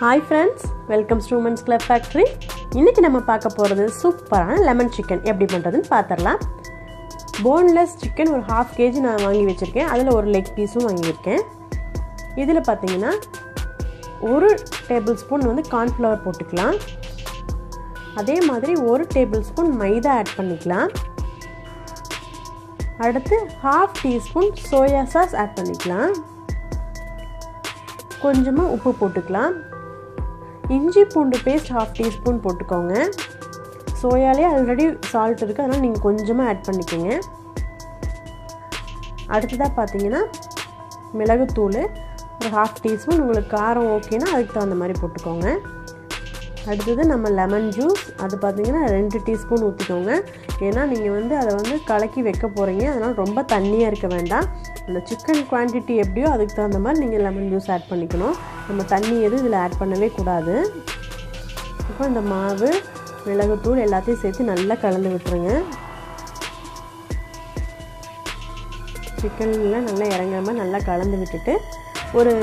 Hi friends, welcome to Women's Club Factory. இன்னைக்கு நம்ம பார்க்க போறது சூப்பரான லெமன் chicken எப்படி பண்றதுன்னு பார்த்தறலாம். Boneless chicken ஒரு 1/2 kg நான் வாங்கி வச்சிருக்கேன். அதுல ஒரு leg piece வாங்கி இருக்கேன். இதில பாத்தீங்கன்னா 1 டேபிள்ஸ்பூன் வந்து corn flour போட்டுக்கலாம். அதே மாதிரி 1 டேபிள்ஸ்பூன் மைதா ஆட் பண்ணிக்கலாம். அடுத்து 1/2 teaspoon soya sauce ஆட் பண்ணிக்கலாம். கொஞ்சமா உப்பு போட்டுக்கலாம். இஞ்சி பூண்டு பேஸ்ட் 1/2 டீஸ்பூன் போட்டுக்கோங்க. சோயாலே ஆல்ரெடி salt இருக்கு, அதனால நீங்க கொஞ்சமா ஆட் பண்ணிக்கங்க. அடுத்ததா பாத்தீங்கன்னா மிளகு தூள் ஒரு 1/2 டீஸ்பூன், உங்களுக்கு காரம் ஓகேனா அதுக்கு தகுந்த மாதிரி போட்டுக்கோங்க. அடுத்து நம்ம லெமன் ஜூஸ் அது பாத்தீங்கன்னா 2 டீஸ்பூன் ஊத்திக்கோங்க. ஏனா நீங்க வந்து அத வந்து கலக்கி வைக்க போறீங்க, அதனால ரொம்ப தண்ணியா இருக்க வேண்டாம். அந்த chicken quantity எப்படியோ அதுக்கு தகுந்த மாதிரி நீங்க லெமன் ஜூஸ் ஆட் பண்ணிக்கணும். நம்ம தண்ணி எதுவும் இதல ஆட் பண்ணவே கூடாது. இப்போ இந்த மாவு மிளகு தூள் எல்லாத்தையும் சேர்த்து நல்லா கலந்து விட்டுருங்க. chickenல நல்லா இறங்காம நல்லா கலந்து விட்டுட்டு ஒரு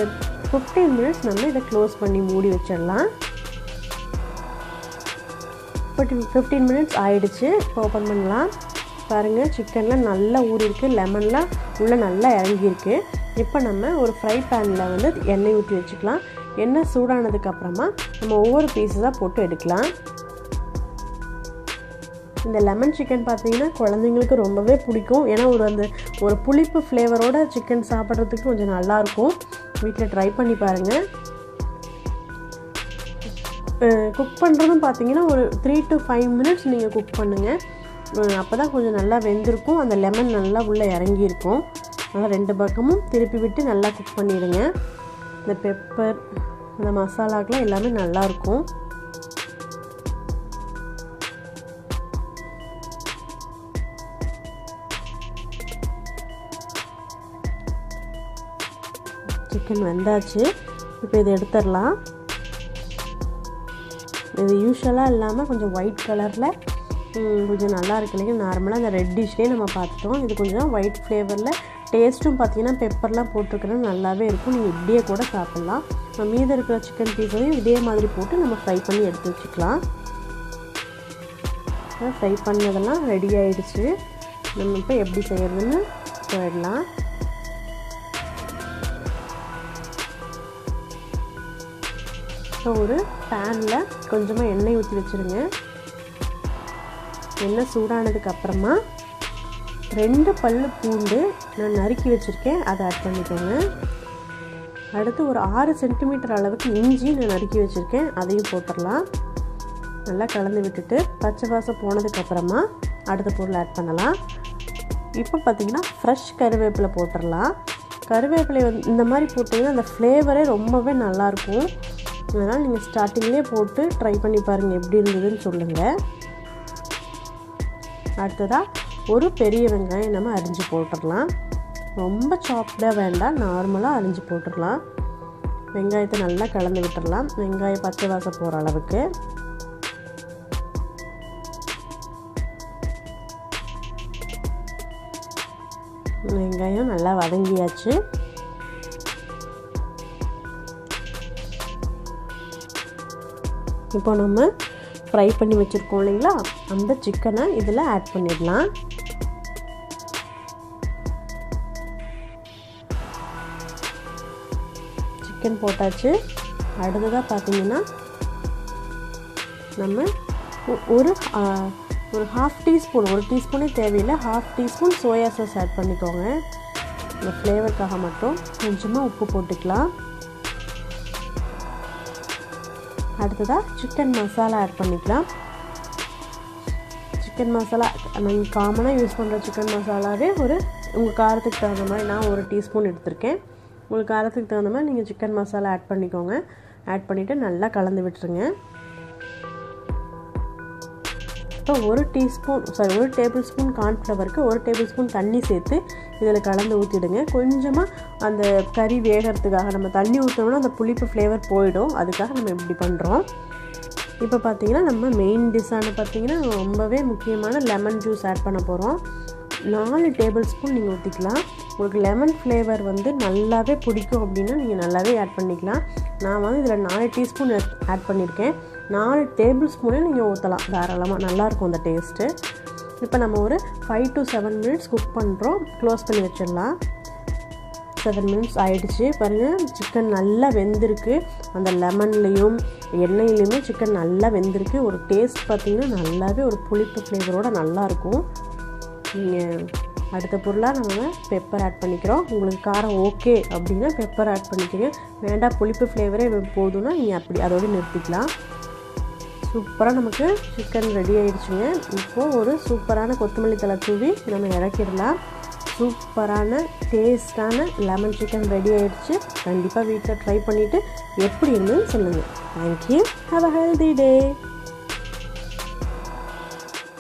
15 minutes நம்ம இத க்ளோஸ் பண்ணி மூடி வச்சிரலாம். But 15 minutes ஆயிடுச்சு. ஓபன் பண்ணலாம். பாருங்க chickenல நல்லா ஊறி இருக்கு, லெமன்ல உள்ள நல்லா இறங்கி இருக்கு. இப்போ நம்ம ஒரு ஃப்ரை panல வந்து எண்ணெய் ஊத்தி வெச்சுக்கலாம். எண்ணெய் சூடானதுக்கு அப்புறமா நம்ம ஒவ்வொரு பீஸஸா போட்டு எடுக்கலாம். இந்த லெமன் chicken பாத்தீங்கன்னா குழந்தைகளுக்கு ரொம்பவே பிடிக்கும். ஏனா ஒரு புளிப்பு ஃப்ளேவரோட chicken சாப்பிடுறதுக்கு கொஞ்சம் நல்லா இருக்கும். வீட்ல ட்ரை பண்ணி பாருங்க. குக் பண்றதும் பாத்தீங்கன்னா ஒரு 3 to 5 minutes நீங்க குக் பண்ணுங்க. அப்பதான் கொஞ்சம் நல்லா வெந்திருக்கும், அந்த லெமன் நல்லா உள்ள இறங்கி இருக்கும். அத ரெண்டு பக்கமும் திருப்பி விட்டு நல்லா குக் பண்ணிடுங்க. இந்த பெப்பர் அந்த மசாலாக்கள் எல்லாமே நல்லா இருக்கும். chicken வெந்தாச்சு. இப்போ இத எடுத்துறலாம். இது யூஷுவலா இல்லாம கொஞ்சம் ஒயிட் கலர்ல கொஞ்சம் நல்லா இருக்கு. இல்லைங்க நார்மலா அந்த ரெட்டிஷ்லயே நம்ம பார்த்தோம். இது கொஞ்சம் ஒயிட் ஃப்ளேவர்ல டேஸ்ட்டும் பார்த்தீங்கன்னா பெப்பர்லாம் போட்டுருக்கிறது நல்லாவே இருக்கும். நீங்கள் இப்படியே கூட சாப்பிட்லாம். நம்ம மீதம் இருக்கிற சிக்கன் பீஸையும் இதே மாதிரி போட்டு நம்ம ஃப்ரை பண்ணி எடுத்து வச்சுக்கலாம். ஃப்ரை பண்ணதெல்லாம் ரெடி ஆயிடுச்சு. நம்ம இப்போ எப்படி செய்யறதுன்னு போயிடலாம். ஒரு பேனில் கொஞ்சமாக எண்ணெய் ஊற்றி வச்சுருங்க. எண்ணெய் சூடானதுக்கு அப்புறமா 2 பல்லு பூண்டு நான் நறுக்கி வச்சுருக்கேன், அதை ஆட் பண்ணிக்கோங்க. அடுத்து ஒரு 6 சென்டிமீட்டர் அளவுக்கு இஞ்சி நான் நறுக்கி வச்சுருக்கேன், அதையும் போட்டுடலாம். நல்லா கலந்து விட்டுட்டு பச்சை வாசம் போனதுக்கப்புறமா அடுத்த பொருள் ஆட் பண்ணலாம். இப்போ பார்த்திங்கன்னா ஃப்ரெஷ் கருவேப்பிலை போட்டுடலாம். கருவேப்பிலை வந்து இந்த மாதிரி போட்டிங்கன்னா அந்த ஃப்ளேவரே ரொம்பவே நல்லாயிருக்கும். அதனால் நீங்கள் ஸ்டார்டிங்லேயே போட்டு ட்ரை பண்ணி பாருங்கள் எப்படி இருந்ததுன்னு சொல்லுங்கள். அடுத்ததாக ஒரு பெரிய வெங்காயம் நம்ம அரிஞ்சு போட்டுடலாம். ரொம்ப சாப்டாக வேண்டாம், நார்மலாக அரிஞ்சு போட்டுடலாம். வெங்காயத்தை நல்லா கலந்து விட்டுடலாம், வெங்காயம் பச்சை வாசம் போகிற அளவுக்கு. வெங்காயம் நல்லா வதங்கியாச்சு. இப்போ நம்ம ஃப்ரை பண்ணி வச்சுருக்கோம் இல்லைங்களா, அந்த சிக்கனை இதில் ஆட் பண்ணிடலாம். சிக்கன் போட்டாச்சு. அடுத்ததாக பார்த்தீங்கன்னா நம்ம ஒரு 1/2 டீஸ்பூன், ஒரு டீஸ்பூனே தேவையில்லை, 1/2 டீஸ்பூன் சோயா சாஸ் ஆட் பண்ணிக்கோங்க. இந்த ஃப்ளேவருக்காக மட்டும் கொஞ்சமாக உப்பு போட்டுக்கலாம். அடுத்ததாக சிக்கன் மசாலா ஆட் பண்ணிக்கலாம். சிக்கன் மசாலா நாங்கள் காமனாக யூஸ் பண்ணுற சிக்கன் மசாலாவே உங்கள் காரத்துக்கு தகுந்த மாதிரி நான் ஒரு டீஸ்பூன் எடுத்திருக்கேன். உங்கள் காரத்துக்கு தகுந்த மாதிரி நீங்கள் சிக்கன் மசாலா ஆட் பண்ணிக்கோங்க. ஆட் பண்ணிவிட்டு நல்லா கலந்து விட்டுருங்க. இப்போ ஒரு டேபிள் ஸ்பூன் கார்ன்ஃப்ளவருக்கு 1 டேபிள் ஸ்பூன் தண்ணி சேர்த்து இதில் கலந்து ஊற்றிடுங்க. கொஞ்சமாக அந்த கறி வேகிறதுக்காக நம்ம தண்ணி ஊற்றணும்னா அந்த புளிப்பு ஃப்ளேவர் போயிடும், அதுக்காக நம்ம இப்படி பண்ணுறோம். இப்போ பார்த்திங்கன்னா நம்ம மெயின் டிஷ்ஷானு பார்த்திங்கன்னா ரொம்பவே முக்கியமான லெமன் ஜூஸ் ஆட் பண்ண போகிறோம். 4 டேபிள் ஸ்பூன் நீங்கள் ஊற்றிக்கலாம். உங்களுக்கு லெமன் ஃப்ளேவர் வந்து நல்லாவே பிடிக்கும் அப்படின்னா நீங்கள் நல்லாவே ஆட் பண்ணிக்கலாம். நான் வந்து இதில் 4 டீஸ்பூன் ஆட் பண்ணியிருக்கேன். 4 டேபிள் ஸ்பூனே நீங்கள் ஊற்றலாம் தாராளமாக, நல்லாயிருக்கும் அந்த டேஸ்ட்டு. இப்போ நம்ம ஒரு 5 to 7 மினிட்ஸ் குக் பண்ணுறோம். க்ளோஸ் பண்ணி வச்சிடலாம். 7 மினிட்ஸ் ஆகிடுச்சு. பாருங்கள், சிக்கன் நல்லா வெந்திருக்கு. அந்த லெமன்லேயும் எண்ணெயிலையுமே சிக்கன் நல்லா வெந்திருக்கு. ஒரு டேஸ்ட் பார்த்திங்கன்னா நல்லாவே ஒரு புளிப்பு ஃப்ளேவரோடு நல்லாயிருக்கும். நீங்கள் அடுத்த பொருளாக நம்ம பெப்பர் ஆட் பண்ணிக்கிறோம். உங்களுக்கு காரம் ஓகே அப்படின்னா பெப்பர் ஆட் பண்ணிக்கிறீங்க, வேண்டாம் புளிப்பு ஃப்ளேவரே போதும்னா நீங்கள் அப்படி அதோடு நிறுத்திக்கலாம். சூப்பராக நமக்கு சிக்கன் ரெடி ஆகிடுச்சுங்க. இப்போது ஒரு சூப்பரான கொத்தமல்லி தழை தூவி நம்ம இறக்கிடலாம். சூப்பரான டேஸ்டான லெமன் சிக்கன் ரெடி ஆகிடுச்சு. கண்டிப்பாக வீட்டில் ட்ரை பண்ணிவிட்டு எப்படி இருந்துன்னு சொல்லுங்கள். Thank you. Have a healthy day.